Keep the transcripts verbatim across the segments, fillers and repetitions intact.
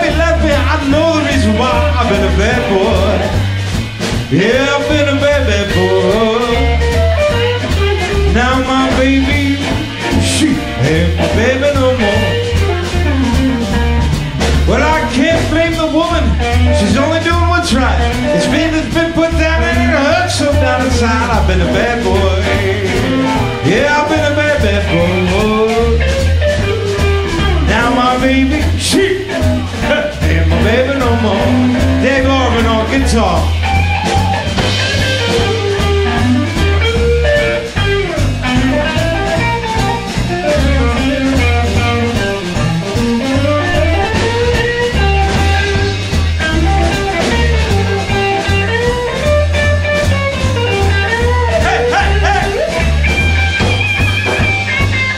baby left me, I know the reason why. I've been a bad boy. Yeah, I've been a bad, bad boy. Now my baby, she ain't my baby no more. Well, I can't blame the woman, she's only doing what's right. It's me that's been put down and it hurts so down inside. I've been a bad boy. Yeah, I've been a bad, bad boy. Now my baby, she ain't my baby no more. Dave Arvin on guitar.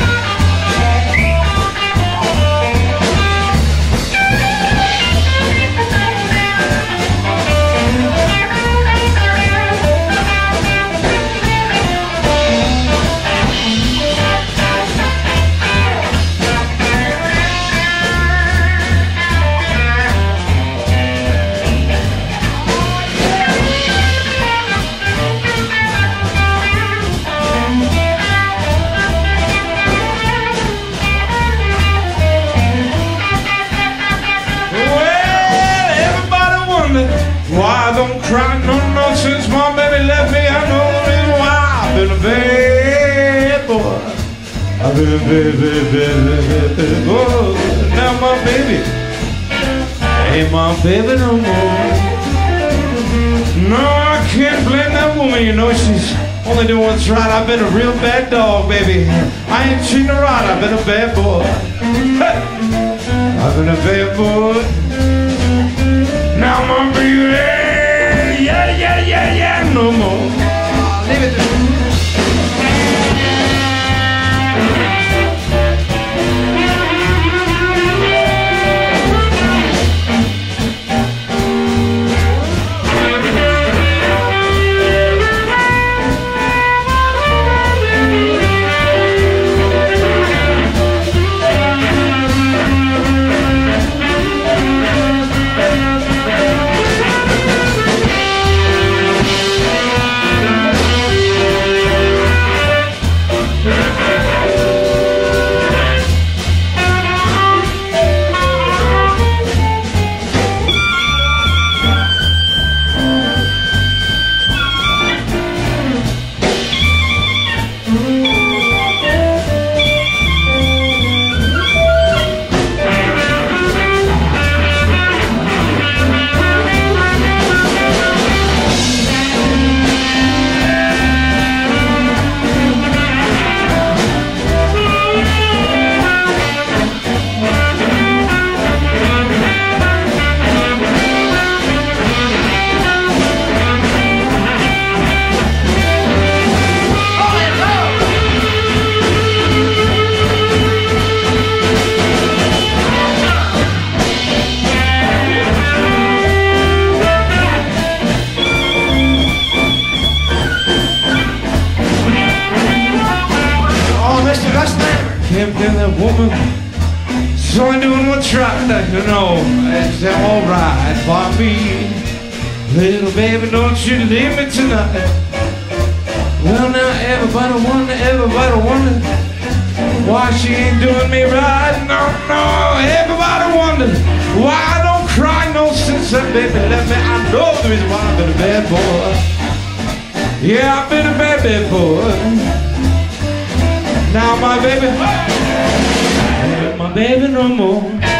Why I don't cry no no since my baby left me. I know the reason why. I've been a bad boy. I've been a bad, bad, bad, bad, bad boy. Now my baby ain't my baby no more. No, I can't blame that woman, you know she's only doing what's right. I've been a real bad dog, baby. I ain't cheating her right. I've been a bad boy. I've been a bad boy. Now my baby, yeah, yeah, yeah, yeah, no more. Leave it Can't blame that woman, she's only doing what's right, you know. It's alright for me. Little baby, don't you leave me tonight. Well now everybody wonder, everybody wonder why she ain't doing me right. No, no, everybody wonder why I don't cry no since that baby left me. I know the reason why. I've been a bad boy. Yeah, I've been a bad, bad boy. Now my baby, I ain't my baby no more.